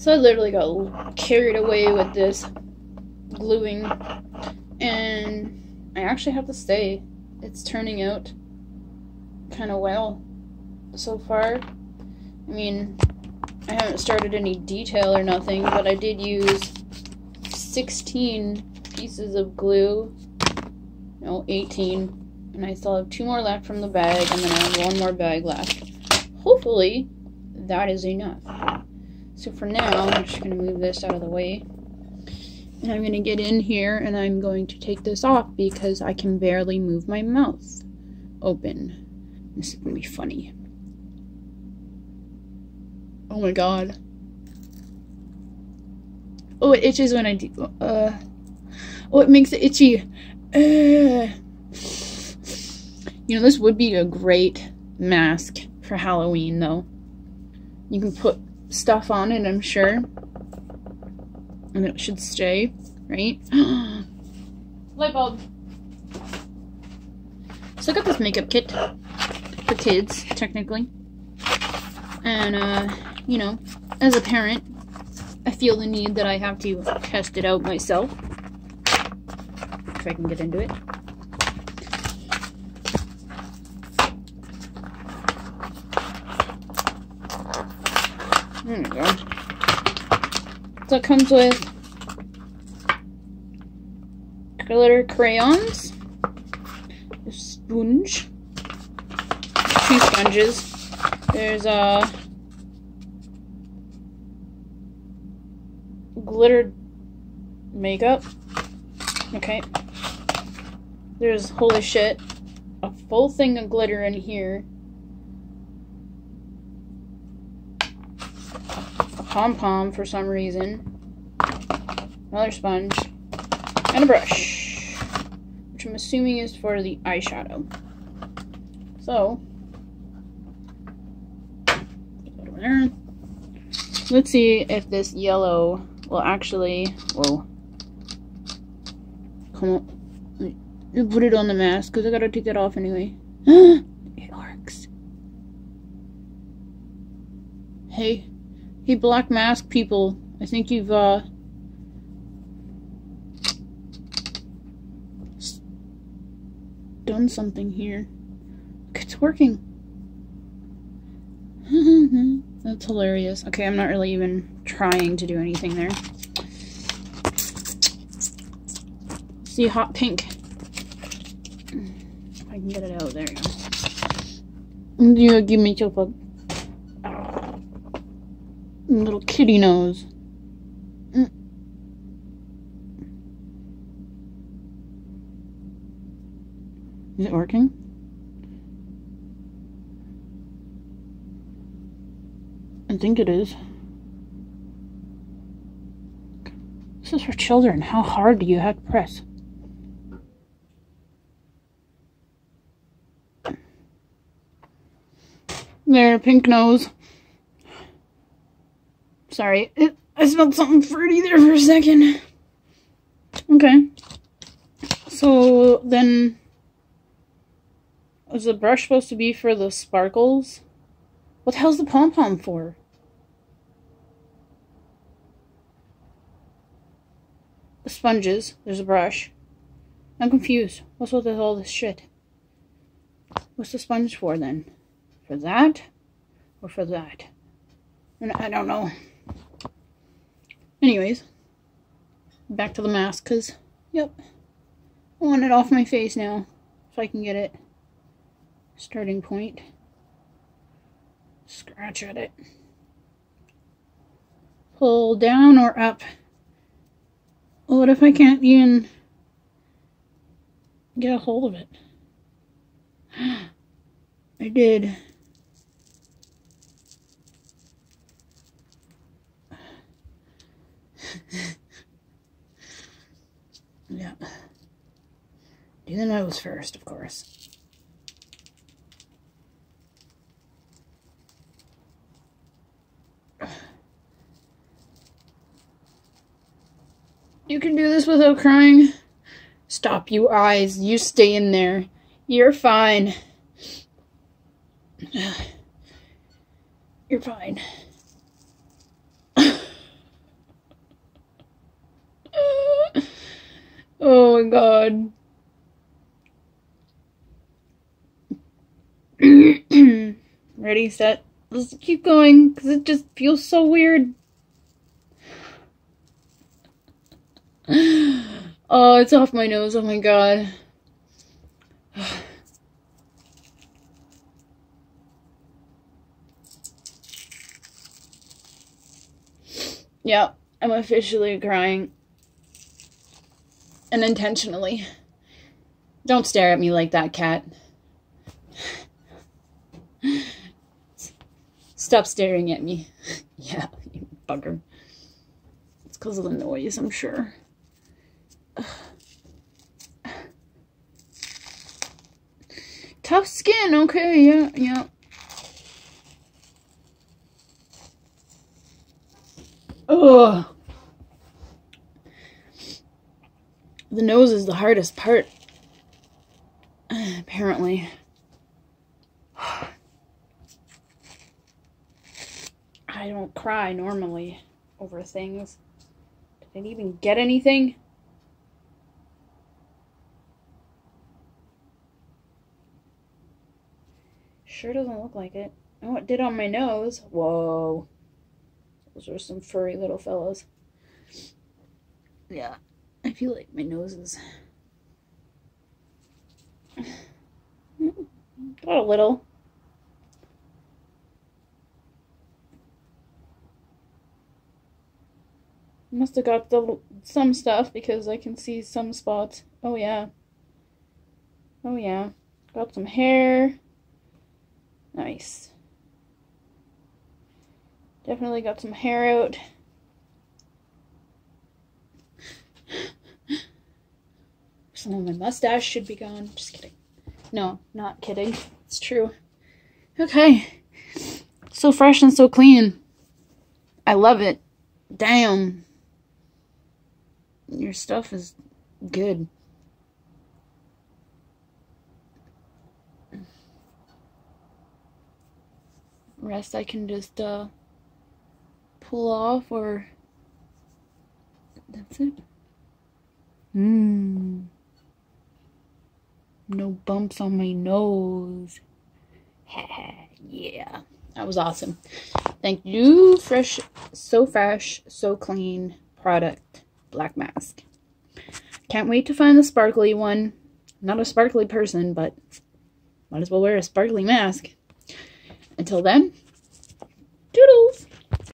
So I literally got carried away with this gluing, and I actually have to say it's turning out kind of well so far. I mean, I haven't started any detail or nothing, but I did use 16 pieces of glue, no, 18, and I still have 2 more left from the bag, and then I have 1 more bag left. Hopefully that is enough. So for now, I'm just going to move this out of the way, and I'm going to get in here, and I'm going to take this off because I can barely move my mouth open. This is going to be funny. Oh my god. Oh, it itches when I do, oh, it makes it itchy. You know, this would be a great mask for Halloween, though. You can put stuff on it, I'm sure. And it should stay, right? Light bulb. So I got this makeup kit for kids, technically. And, you know, as a parent, I feel the need that I have to test it out myself. If I can get into it. There we go. So it comes with glitter crayons, a sponge, 2 sponges. There's a glitter makeup. Okay. There's, holy shit, a full thing of glitter in here. A pom-pom for some reason. Another sponge. And a brush. Which I'm assuming is for the eyeshadow. So. Over there. Let's see if this yellow will actually, whoa. Come on. Put it on the mask, because I gotta take that off anyway. It works. Hey. Hey, Black Mask people. I think you've, done something here. It's working. That's hilarious. Okay, I'm not really even trying to do anything there. See, hot pink. I can get it out. There you go. You give me your plug. Little kitty nose. Is it working? I think it is. This is for children. How hard do you have to press? There, pink nose. Sorry, I smelled something fruity there for a second. Okay. So then, is the brush supposed to be for the sparkles? What the hell's the pom-pom for? The sponges. There's a brush. I'm confused. What's with all this shit? What's the sponge for then? For that? Or for that? I don't know. Anyways, back to the mask, because, yep, I want it off my face now, if I can get it. Starting point. Scratch at it. Pull down or up. Well, what if I can't even get a hold of it? I did. Yeah. Do the nose first, of course. You can do this without crying. Stop, you eyes. You stay in there. You're fine. You're fine. my god. Ready, set. Let's keep going, because it just feels so weird. Oh, it's off my nose. Oh my god. Yeah, I'm officially crying. And intentionally. Don't stare at me like that, cat. Stop staring at me. Yeah, you bugger. It's because of the noise, I'm sure. Tough skin, okay, yeah, yeah. Ugh. The nose is the hardest part, apparently. I don't cry normally over things. Did I even get anything? Sure doesn't look like it. Oh, it did on my nose. Whoa. Those are some furry little fellows. Yeah. I feel like my nose is... Got a little. Must have got some stuff because I can see some spots. Oh yeah. Oh yeah. Got some hair. Nice. Definitely got some hair out. Some of my mustache should be gone. Just kidding. No, not kidding. It's true. Okay. So fresh and so clean. I love it. Damn. Your stuff is good. Rest I can just pull off, or that's it. No bumps on my nose. Yeah, that was awesome. Thank you, fresh, so clean product, Black Mask. Can't wait to find the sparkly one. I'm not a sparkly person, but might as well wear a sparkly mask. Until then, toodles!